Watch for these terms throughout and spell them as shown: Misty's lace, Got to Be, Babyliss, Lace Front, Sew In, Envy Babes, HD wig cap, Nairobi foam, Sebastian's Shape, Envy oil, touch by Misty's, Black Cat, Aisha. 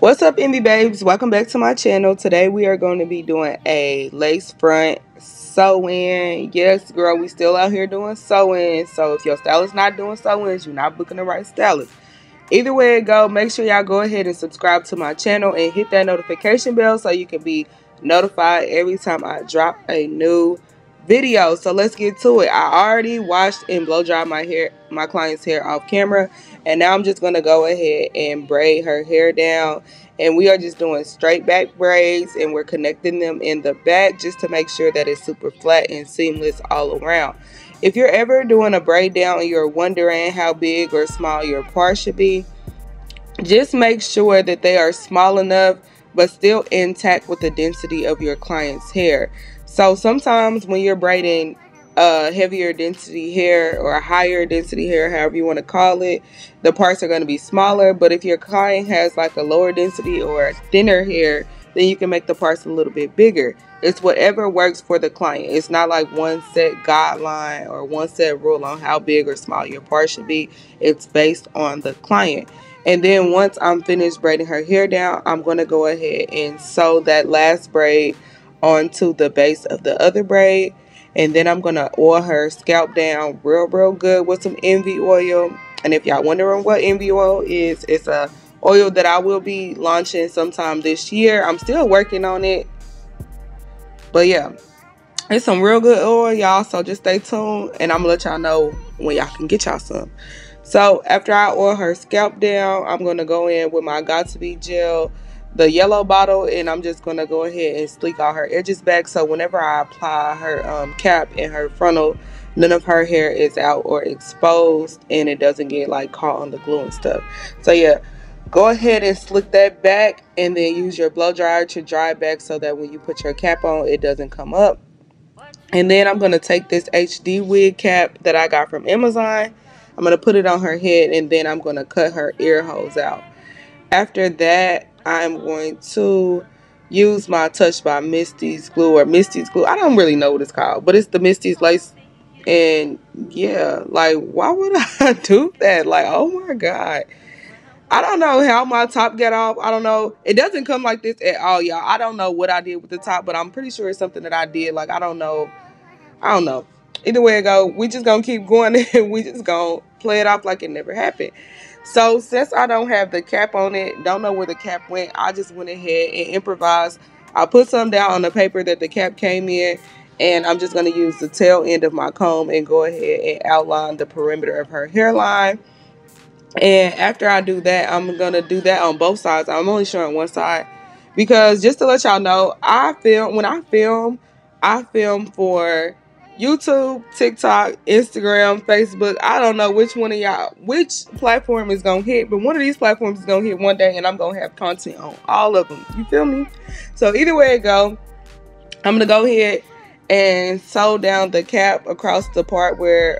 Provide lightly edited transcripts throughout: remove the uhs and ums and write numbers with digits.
What's up, Envy babes? Welcome back to my channel. Today we are going to be doing a lace front sew-in. Yes girl, we still out here doing sew-in, so if your stylist not doing sew-ins, you're not booking the right stylist. Either way it go, make sure y'all go ahead and subscribe to my channel and hit that notification bell so you can be notified every time I drop a new video. So let's get to it. I already washed and blow dry my client's hair off camera, and now I'm just gonna go ahead and braid her hair down, and we are just doing straight back braids, and we're connecting them in the back just to make sure that it's super flat and seamless all around. If you're ever doing a braid down and you're wondering how big or small your parts should be, just make sure that they are small enough but still intact with the density of your client's hair. So sometimes when you're braiding heavier density hair or higher density hair, however you want to call it, the parts are going to be smaller. But if your client has like a lower density or thinner hair, then you can make the parts a little bit bigger. It's whatever works for the client. It's not like one set guideline or one set rule on how big or small your part should be. It's based on the client. And then once I'm finished braiding her hair down, I'm going to go ahead and sew that last braid onto the base of the other braid, and then I'm gonna oil her scalp down real good with some Envy oil. And if y'all wondering what Envy oil is, it's a oil that I will be launching sometime this year. I'm still working on it, but yeah, it's some real good oil, y'all, so just stay tuned and I'm gonna let y'all know when y'all can get y'all some. So after I oil her scalp down, I'm gonna go in with my Got to Be gel, the yellow bottle, and I'm just gonna go ahead and sleek all her edges back, so whenever I apply her cap and her frontal, none of her hair is out or exposed and it doesn't get like caught on the glue and stuff. So yeah, go ahead and slick that back and then use your blow dryer to dry it back so that when you put your cap on it doesn't come up. And then I'm gonna take this HD wig cap that I got from Amazon, I'm gonna put it on her head, and then I'm gonna cut her ear holes out. After that, I'm going to use my Touch by Misty's glue or Misty's glue. I don't really know what it's called, but it's the Misty's lace. And yeah, like, why would I do that? Like, oh my God. I don't know how my top got off. I don't know. It doesn't come like this at all, y'all. I don't know what I did with the top, but I'm pretty sure it's something that I did. Like, I don't know. Either way it go, we just gonna keep going and we just gonna play it off like it never happened. So since I don't have the cap on it, don't know where the cap went, I just went ahead and improvised. I put some down on the paper that the cap came in, and I'm just going to use the tail end of my comb and go ahead and outline the perimeter of her hairline. And after I do that, I'm going to do that on both sides. I'm only showing one side because just to let y'all know, I film for YouTube, TikTok, Instagram, Facebook. I don't know which one of y'all, which platform is gonna hit, but one of these platforms is gonna hit one day, and I'm gonna have content on all of them. You feel me? So either way it go, I'm gonna go ahead and sew down the cap across the part where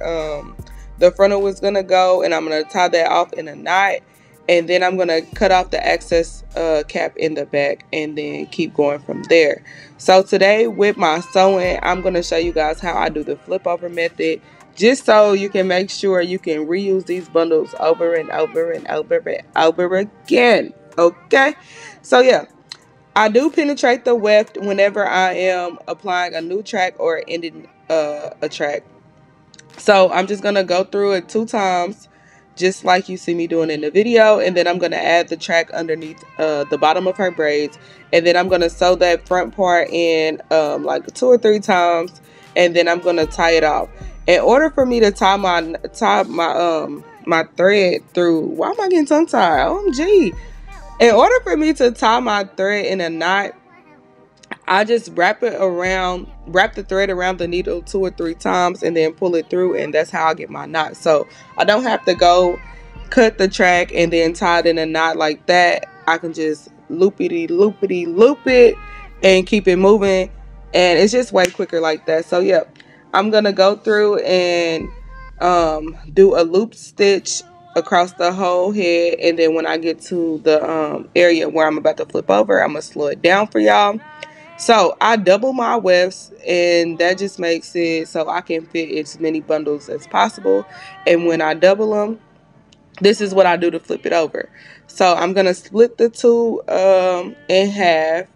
the frontal was gonna go, and I'm gonna tie that off in a knot, and then I'm gonna cut off the excess cap in the back and then keep going from there. So today with my sewing, I'm gonna show you guys how I do the flip over method, just so you can make sure you can reuse these bundles over and over and over and over again. Okay, so yeah, I do penetrate the weft whenever I am applying a new track or ending a track. So I'm just gonna go through it 2 times just like you see me doing in the video, and then I'm going to add the track underneath the bottom of her braids, and then I'm going to sew that front part in like 2 or 3 times, and then I'm going to tie it off. In order for me to tie my thread through, why am I getting tongue tied? OMG. In order for me to tie my thread in a knot, I just wrap the thread around the needle 2 or 3 times and then pull it through, and that's how I get my knot. So I don't have to go cut the track and then tie it in a knot like that. I can just loop it and keep it moving, and it's just way quicker like that. So yeah, I'm gonna go through and do a loop stitch across the whole head, and then when I get to the area where I'm about to flip over, I'm gonna slow it down for y'all. So I double my wefts, and that just makes it so I can fit as many bundles as possible. And when I double them, this is what I do to flip it over. So I'm going to split the two in half,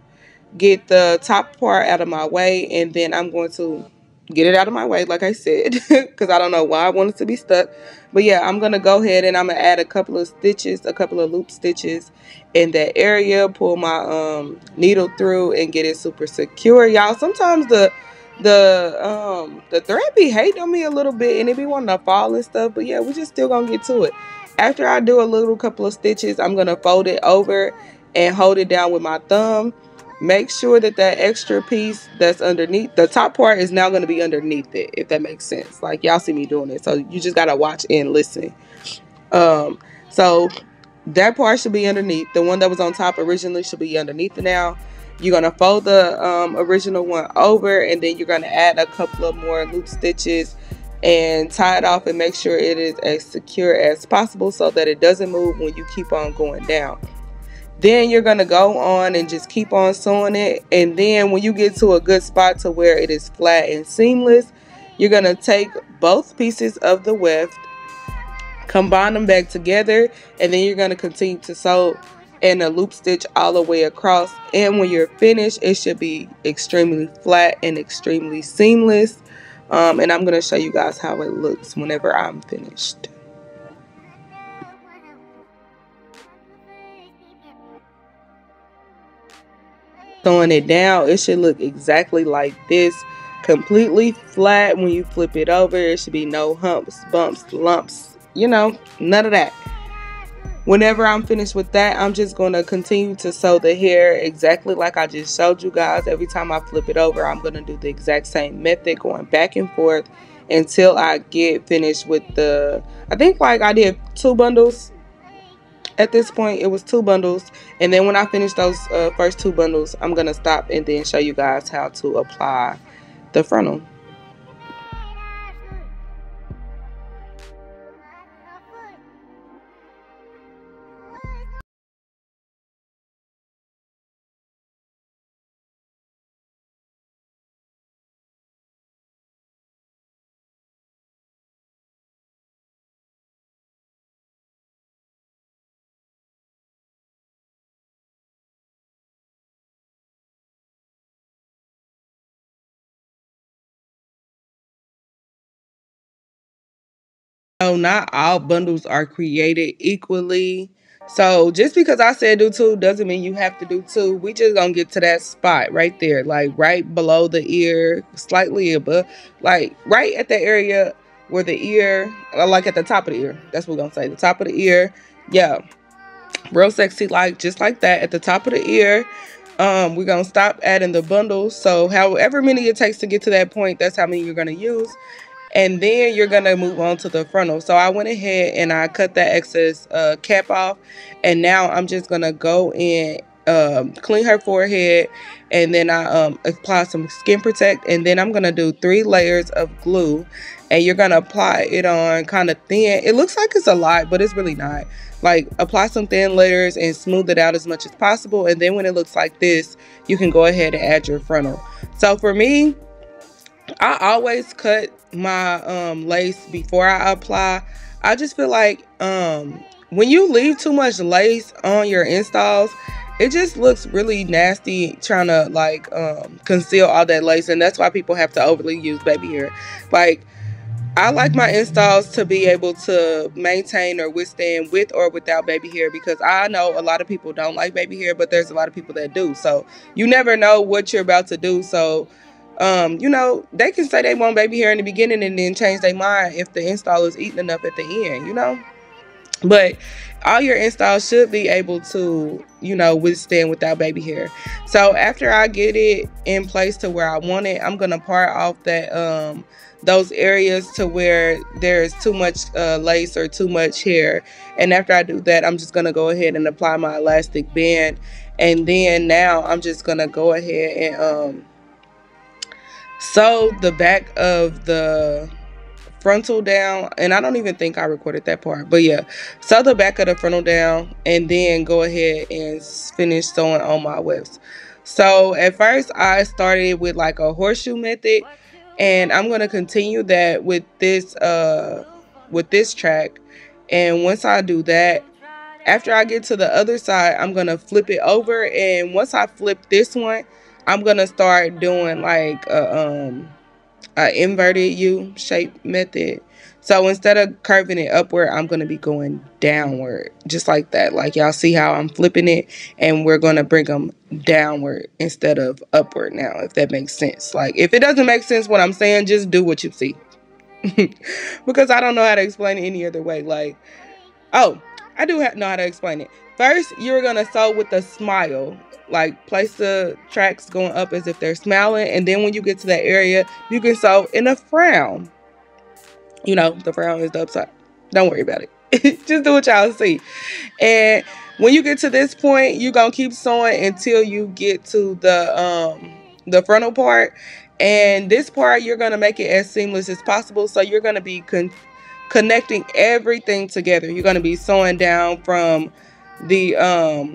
get the top part out of my way, and then I'm going to get it out of my way, like I said, because I don't know why I want it to be stuck. But yeah, I'm going to go ahead and I'm going to add a couple of stitches, a couple of loop stitches in that area, pull my needle through and get it super secure. Y'all, sometimes the thread be hating on me a little bit and it be wanting to fall and stuff, but yeah, we just still going to get to it. After I do a little couple of stitches, I'm going to fold it over and hold it down with my thumb. Make sure that that extra piece that's underneath, the top part is now going to be underneath it, if that makes sense. Like, y'all see me doing it, so you just got to watch and listen. So that part should be underneath. The one that was on top originally should be underneath it now. You're going to fold the original one over, and then you're going to add a couple of more loop stitches and tie it off and make sure it is as secure as possible so that it doesn't move when you keep on going down. Then you're going to go on and just keep on sewing it, and then when you get to a good spot to where it is flat and seamless, you're going to take both pieces of the weft, combine them back together, and then you're going to continue to sew and a loop stitch all the way across. And when you're finished, it should be extremely flat and extremely seamless. And I'm going to show you guys how it looks whenever I'm finished. Sewing it down, it should look exactly like this, completely flat. When you flip it over, it should be no humps, bumps, lumps, you know, none of that. Whenever I'm finished with that, I'm just going to continue to sew the hair exactly like I just showed you guys. Every time I flip it over, I'm going to do the exact same method, going back and forth until I get finished with the, I think like I did two bundles. At this point, it was two bundles, and then when I finish those first two bundles, I'm going to stop and then show you guys how to apply the frontal. No, not all bundles are created equally. So just because I said do two doesn't mean you have to do two. We just gonna get to that spot right there, like right below the ear, slightly above, like right at the area where the ear, like at the top of the ear. That's what we're gonna say, the top of the ear. Yeah, real sexy, like just like that at the top of the ear. We're gonna stop adding the bundles. So however many it takes to get to that point, that's how many you're gonna use. And then you're going to move on to the frontal. So I went ahead and I cut that excess cap off. And now I'm just going to go in, clean her forehead. And then I apply some Skin Protect. And then I'm going to do 3 layers of glue. And you're going to apply it on kind of thin. It looks like it's a lot, but it's really not. Like, apply some thin layers and smooth it out as much as possible. And then when it looks like this, you can go ahead and add your frontal. So for me, I always cut my lace before I apply. I just feel like when you leave too much lace on your installs, it just looks really nasty trying to like conceal all that lace, and that's why people have to overly use baby hair. Like, I like my installs to be able to maintain or withstand with or without baby hair, because I know a lot of people don't like baby hair, but there's a lot of people that do, so you never know what you're about to do. So you know, they can say they want baby hair in the beginning and then change their mind if the install is eating up at the end, you know. But all your installs should be able to, you know, withstand without baby hair. So after I get it in place to where I want it, I'm going to part off that those areas to where there's too much lace or too much hair. And after I do that, I'm just going to go ahead and apply my elastic band. And then now I'm just going to go ahead and sew the back of the frontal down. And I don't even think I recorded that part, but yeah, sew the back of the frontal down and then go ahead and finish sewing on my wefts. So at first I started with like a horseshoe method, and I'm going to continue that with this track. And once I do that, after I get to the other side, I'm going to flip it over. And once I flip this one, I'm going to start doing like a inverted U shape method. So instead of curving it upward, I'm going to be going downward just like that. Like y'all see how I'm flipping it, and we're going to bring them downward instead of upward now, if that makes sense. Like if it doesn't make sense what I'm saying, just do what you see. Because I don't know how to explain it any other way. Like, oh, I do know how to explain it. First, you're going to sew with a smile. Like place the tracks going up as if they're smiling, and then when you get to that area, you can sew in a frown. You know, the frown is the upside. Don't worry about it. Just do what y'all see. And when you get to this point, you're going to keep sewing until you get to the frontal part. And this part, you're going to make it as seamless as possible. So you're going to be connecting everything together. You're going to be sewing down from the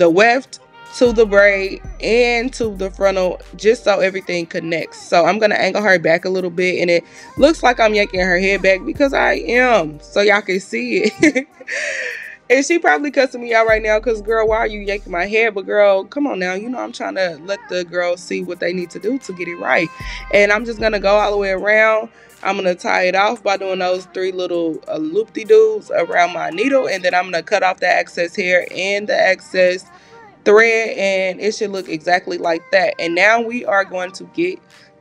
weft to the braid and to the frontal, just so everything connects. So I'm gonna angle her back a little bit, and it looks like I'm yanking her head back because I am, so y'all can see it. And she probably cussing me out right now because, girl, why are you yanking my head? But girl, come on now, you know I'm trying to let the girls see what they need to do to get it right. And I'm just gonna go all the way around. I'm gonna tie it off by doing those three little loop-de-doos around my needle, and then I'm gonna cut off the excess hair and the excess thread, and it should look exactly like that. And now we are going to get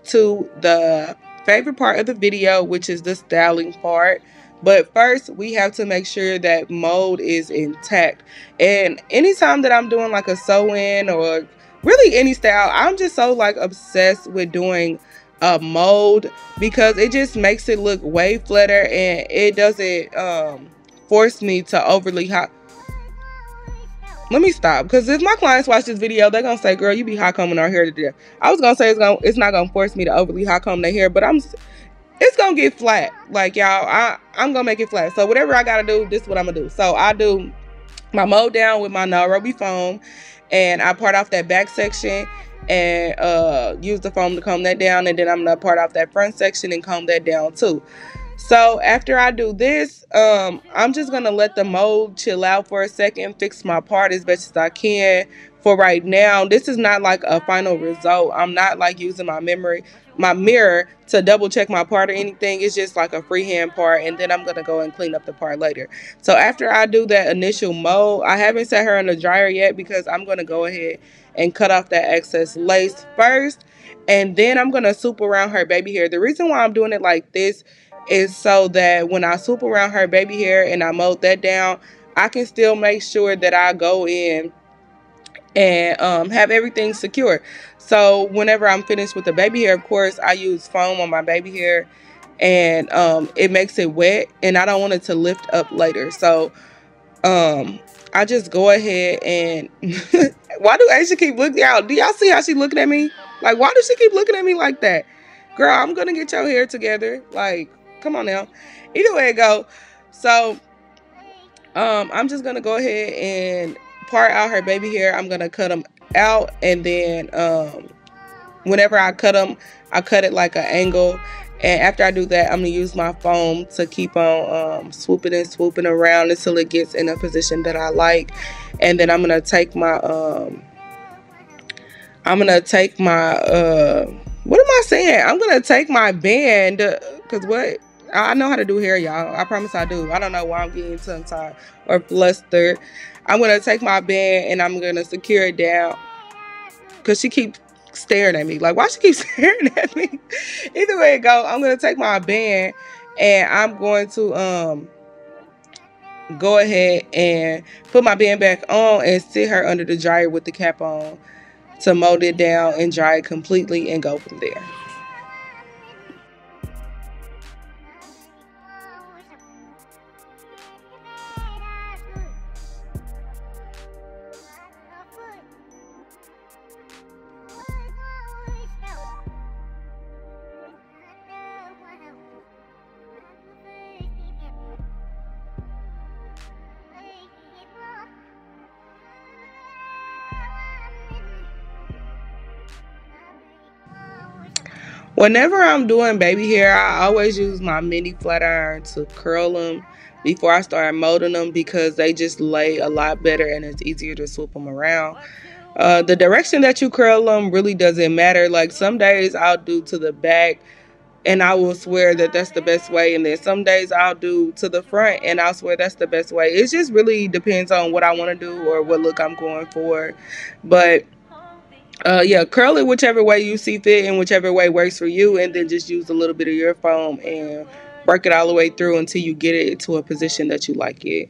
to the favorite part of the video, which is the styling part. But first, we have to make sure that mold is intact. And anytime that I'm doing like a sew-in or really any style, I'm just so like obsessed with doing a mold, because it just makes it look way flatter, and it doesn't force me to overly hot. Let me stop, because if my clients watch this video, they're going to say, girl, you be hot combing our hair today. I was going to say it's not going to force me to overly hot comb their hair, but it's going to get flat. Like, y'all, I'm going to make it flat. So whatever I got to do, this is what I'm going to do. So I do my mold down with my Nairobi foam, and I part off that back section and use the foam to comb that down. And then I'm going to part off that front section and comb that down too. So after I do this, I'm just going to let the mold chill out for a second, fix my part as best as I can for right now. This is not like a final result. I'm not like using my mirror to double check my part or anything. It's just like a freehand part, and then I'm going to go and clean up the part later. So after I do that initial mold, I haven't set her in the dryer yet because I'm going to go ahead and cut off that excess lace first, and then I'm going to swoop around her baby hair. The reason why I'm doing it like this is so that when I swoop around her baby hair and I mold that down, I can still make sure that I go in and have everything secure. So whenever I'm finished with the baby hair, of course, I use foam on my baby hair, and it makes it wet, and I don't want it to lift up later. So I just go ahead and why do Aisha keep looking out? Do y'all see how she looking at me? Like, why does she keep looking at me like that? Girl, I'm gonna get your hair together. Like, come on now. Either way it go. So I'm just gonna go ahead and part out her baby hair. I'm gonna cut them out, and then whenever I cut them, I cut it like an angle. And after I do that, I'm gonna use my foam to keep on swooping and swooping around until it gets in a position that I like. And then I'm gonna take my band, cause what? I know how to do hair, y'all. I promise I do. I don't know why I'm getting tongue-tied or flustered. I'm going to take my band and I'm going to secure it down, because she keeps staring at me. Like, why she keep staring at me? Either way it go, I'm going to take my band and I'm going to go ahead and put my band back on and sit her under the dryer with the cap on to mold it down and dry it completely and go from there. Whenever I'm doing baby hair, I always use my mini flat iron to curl them. before I started molding them because they just lay a lot better and it's easier to swoop them around. The direction that you curl them really doesn't matter. Like some days I'll do to the back and I will swear that that's the best way. And then some days I'll do to the front and I'll swear that's the best way. It just really depends on what I want to do or what look I'm going for. But yeah, curl it whichever way you see fit and whichever way works for you. And then just use a little bit of your foam and work it all the way through until you get it to a position that you like it.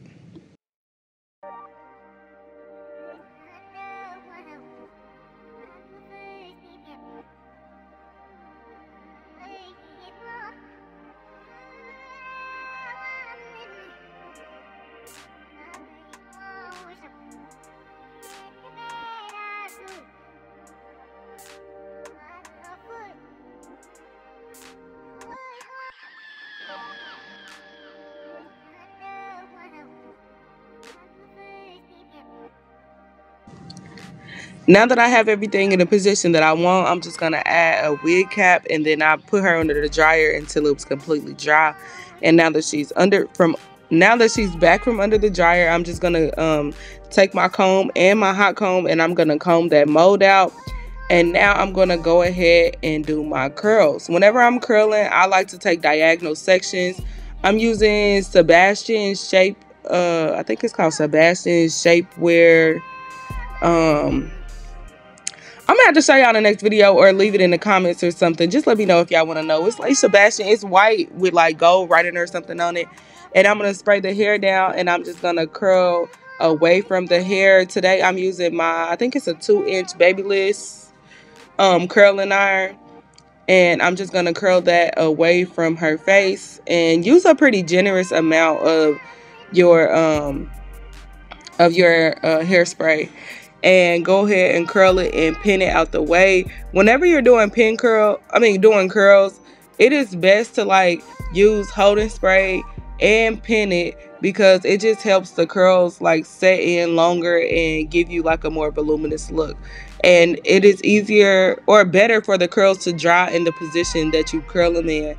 Now that I have everything in the position that I want, I'm just going to add a wig cap and then I put her under the dryer until it was completely dry. And now that she's back from under the dryer, I'm just going to take my comb and my hot comb and I'm going to comb that mold out. And now I'm going to go ahead and do my curls. Whenever I'm curling, I like to take diagonal sections. I'm using Sebastian's Shape. I think it's called Sebastian's Shape where I'm gonna have to show y'all the next video or leave it in the comments or something. Just let me know if y'all want to know. It's like Sebastian, it's white with like gold writing or something on it. And I'm gonna spray the hair down and I'm just gonna curl away from the hair. Today I'm using my, I think it's a 2-inch Babyliss curling iron. And I'm just gonna curl that away from her face and use a pretty generous amount of your hairspray. And go ahead and curl it and pin it out the way. Whenever you're doing curls, it is best to like use holding spray and pin it because it just helps the curls like set in longer and give you like a more voluminous look. And it is easier or better for the curls to dry in the position that you curl them in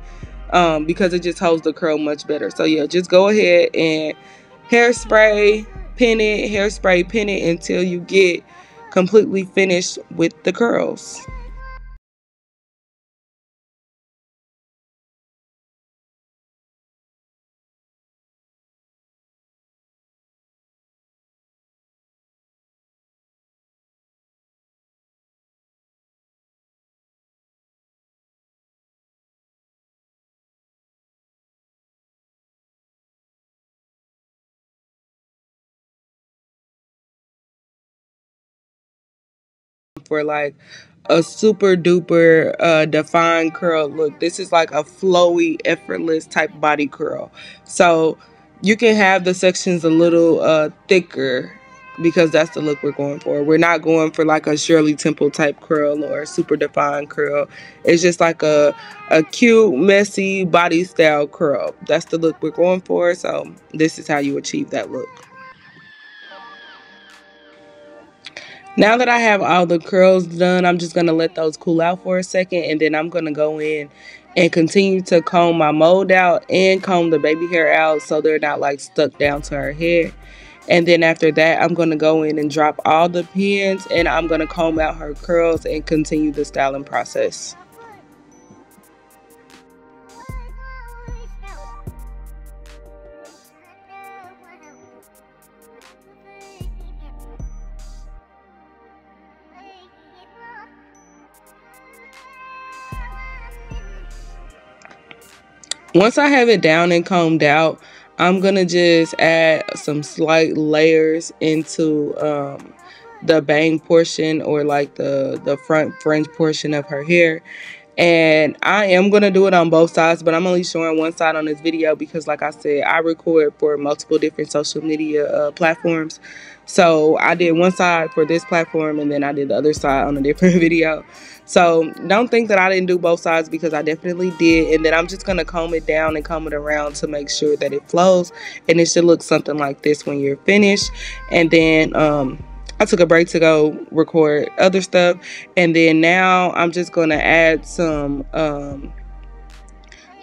because it just holds the curl much better. So yeah, just go ahead and hairspray, pin it, hairspray, pin it until you get completely finished with the curls. For like a super duper defined curl look. This is like a flowy, effortless type body curl. So you can have the sections a little thicker because that's the look we're going for. We're not going for like a Shirley Temple type curl or a super defined curl. It's just like a cute, messy body style curl. That's the look we're going for. So this is how you achieve that look. Now that I have all the curls done, I'm just going to let those cool out for a second and then I'm going to go in and continue to comb my mold out and comb the baby hair out so they're not like stuck down to her head. And then after that, I'm going to go in and drop all the pins and I'm going to comb out her curls and continue the styling process. Once I have it down and combed out, I'm going to just add some slight layers into the bang portion or like the front fringe portion of her hair. And I am going to do it on both sides, but I'm only showing one side on this video because like I said, I record for multiple different social media platforms. So I did one side for this platform and then I did the other side on a different video. So don't think that I didn't do both sides because I definitely did. And then I'm just going to comb it down and comb it around to make sure that it flows. And it should look something like this when you're finished. And then I took a break to go record other stuff. And then now I'm just going to add some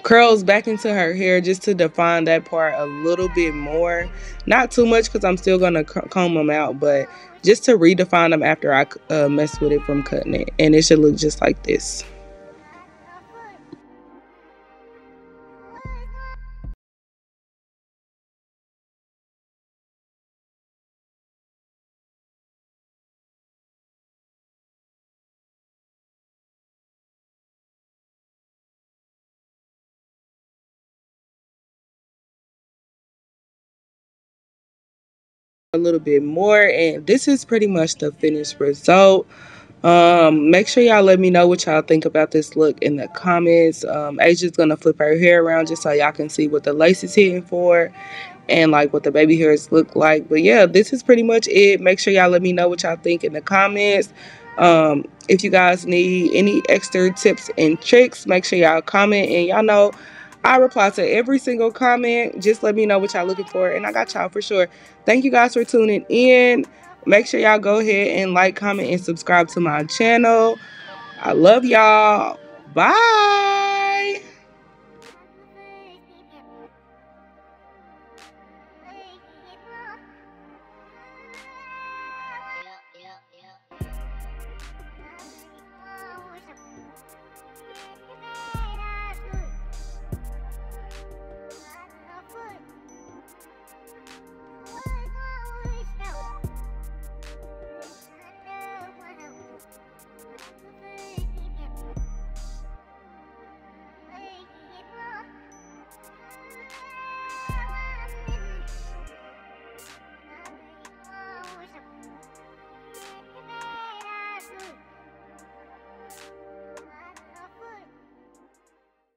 curls back into her hair just to define that part a little bit more. Not too much because I'm still going to comb them out, but just to redefine them after I mess with it from cutting it. And it should look just like this. A little bit more, and this is pretty much the finished result. Make sure y'all let me know what y'all think about this look in the comments. Asia's gonna flip her hair around just so y'all can see what the lace is hitting for and like what the baby hairs look like. But yeah, this is pretty much it. Make sure y'all let me know what y'all think in the comments. If you guys need any extra tips and tricks, make sure y'all comment, and y'all know I reply to every single comment. Just let me know what y'all looking for, and I got y'all for sure. Thank you guys for tuning in. Make sure y'all go ahead and like, comment, and subscribe to my channel. I love y'all. Bye.